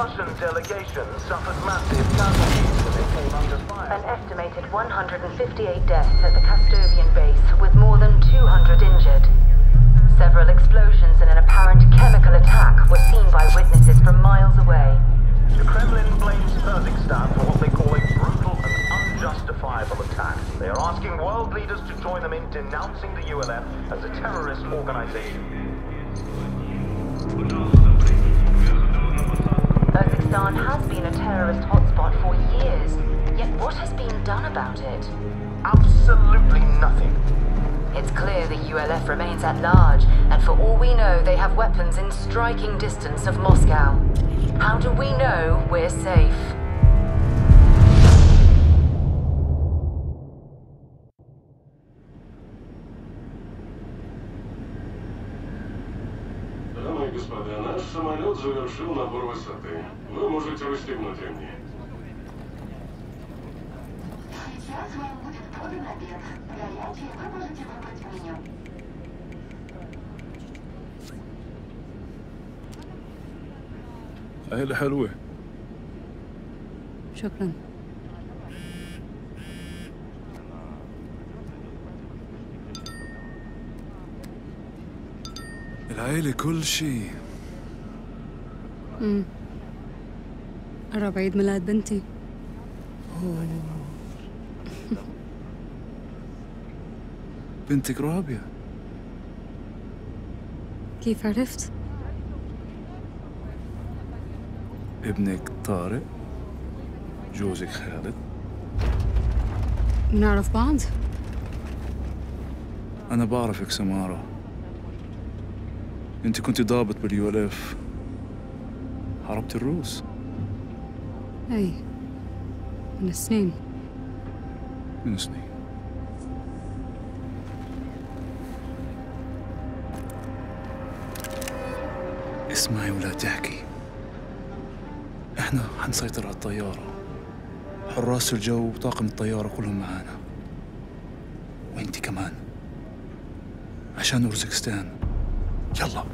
Russian delegation suffered massive casualties when they came under fire. An estimated 158 deaths at the Kastovian base, with more than 200 injured. Several explosions and an apparent chemical attack were seen by witnesses from miles away. The Kremlin blames Kyrgyzstan for what they call a brutal and unjustifiable attack. They are asking world leaders to join them in denouncing the ULF as a terrorist organization. Uzbekistan has been a terrorist hotspot for years, yet what has been done about it? Absolutely nothing. It's clear the ULF remains at large, and for all we know, they have weapons in striking distance of Moscow. How do we know we're safe? Господа, наш самолет завершил набор высоты. Вы можете расстегнуть ремни. Сейчас вам будет подан обед. Горячий вы можете выбрать в меню. أهلا حلوة. شكرا. العائلة كل شيء. قرب عيد ميلاد بنتي. بنتك رابية. كيف عرفت؟ ابنك طارق، جوزك خالد. بنعرف بعض؟ أنا بعرفك سمارة. أنت كنت ضابط باليولف، حاربت الروس. أي من سنين. من سنين. اسمعي ولا تحكي. احنا حنسيطر على الطيارة. حراس الجو وطاقم الطيارة كلهم معانا. وانت كمان. عشان أوزبكستان. يلا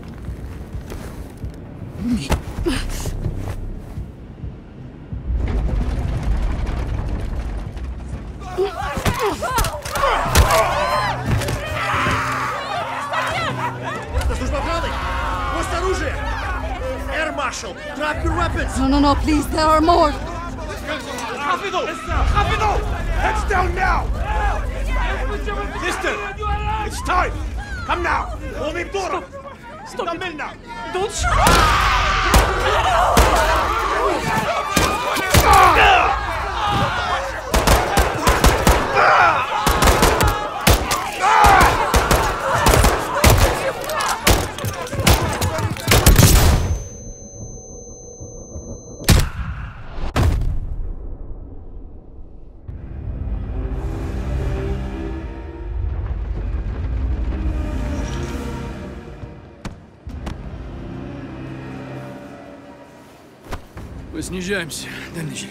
Air Marshal, drop your weapons! No, please, there are more! Heads down now! Sister, it's time! Come now! Stop it! Don't shoot! Мы снижаемся, дальнейший.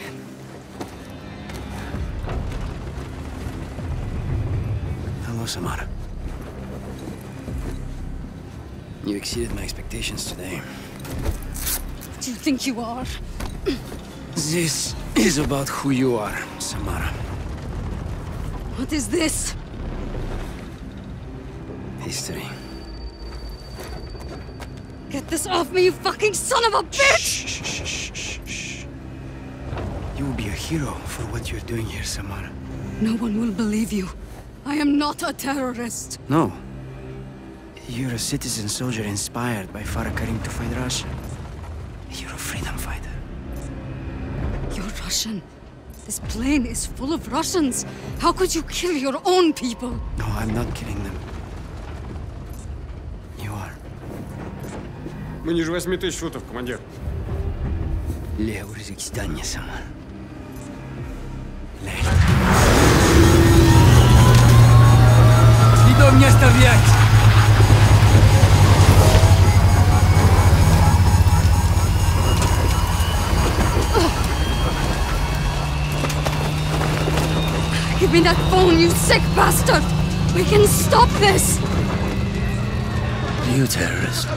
Hello, Samara. You exceeded my expectations today. What do you think you are? This is about who you are, Samara. What is this? History. Get this off me, you fucking son of a bitch! Shh, shh, shh. You will be a hero for what you're doing here, Samara. No one will believe you. I am not a terrorist. No. You're a citizen soldier inspired by Farah Karim to fight Russia. You're a freedom fighter. You're Russian. This plane is full of Russians. How could you kill your own people? No, I'm not killing them. You are. Мы ниже 8000 футов, командир. Лео, Узбекистан, Самара. Следов не оставлять! Give me that phone, you sick bastard! We can stop this! You terrorist.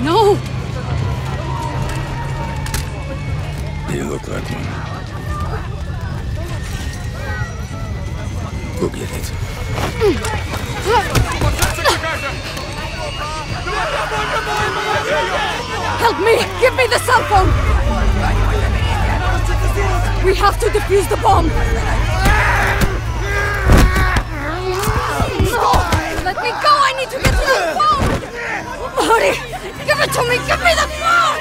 No! You look like one. Go get it. Help me! Give me the cell phone! We have to defuse the bomb! Let me go! I need to get to the phone! Hurry! Give it to me! Give me the phone!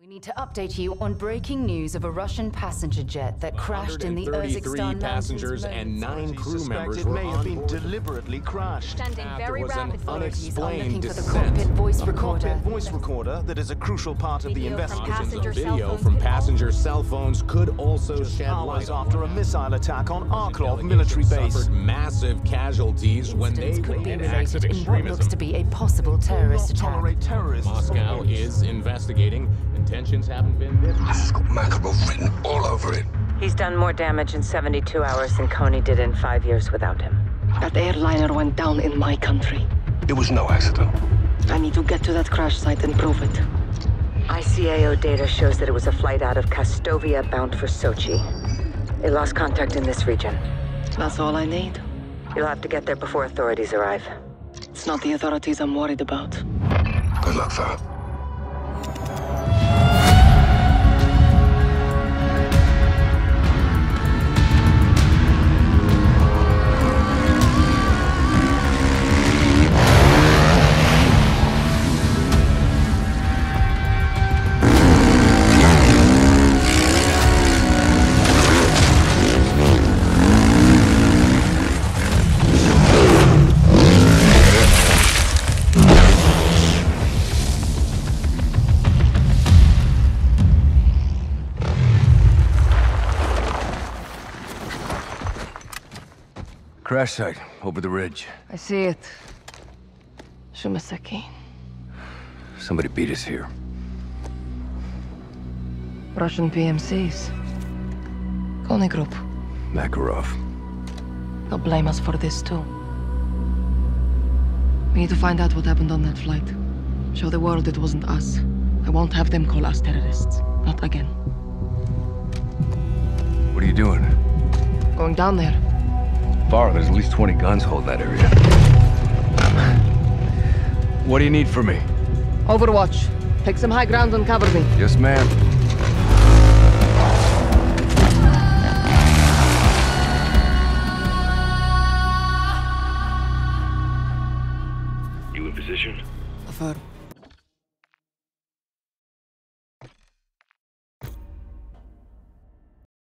We need to update you on breaking news of a Russian passenger jet that crashed in the Uzbekistan passengers and 9 crew members were on board. Deliberately crashed. There was an unexplained descent. The cockpit voice recorder that is a crucial part of the investigation. Video from passenger cell phones could also shed light after a missile attack on Arklov military base. Suffered massive casualties when they could be related in what looks to be a possible terrorist attack. Moscow is investigating. Intentions haven't been there. This has got Makarov written all over it. He's done more damage in 72 hours than Konni did in 5 years without him. That airliner went down in my country. It was no accident. I need to get to that crash site and prove it. ICAO data shows that it was a flight out of Castovia bound for Sochi. They lost contact in this region. That's all I need. You'll have to get there before authorities arrive. It's not the authorities I'm worried about. Good luck, Farah. Crash site, over the ridge. I see it. Shumasekin. Somebody beat us here. Russian PMCs. Konni Group. Makarov. They'll blame us for this too. We need to find out what happened on that flight. Show the world it wasn't us. I won't have them call us terrorists. Not again. What are you doing? Going down there. Farah, there's at least 20 guns holding that area. What do you need from me? Overwatch. Take some high ground and cover me. Yes, ma'am.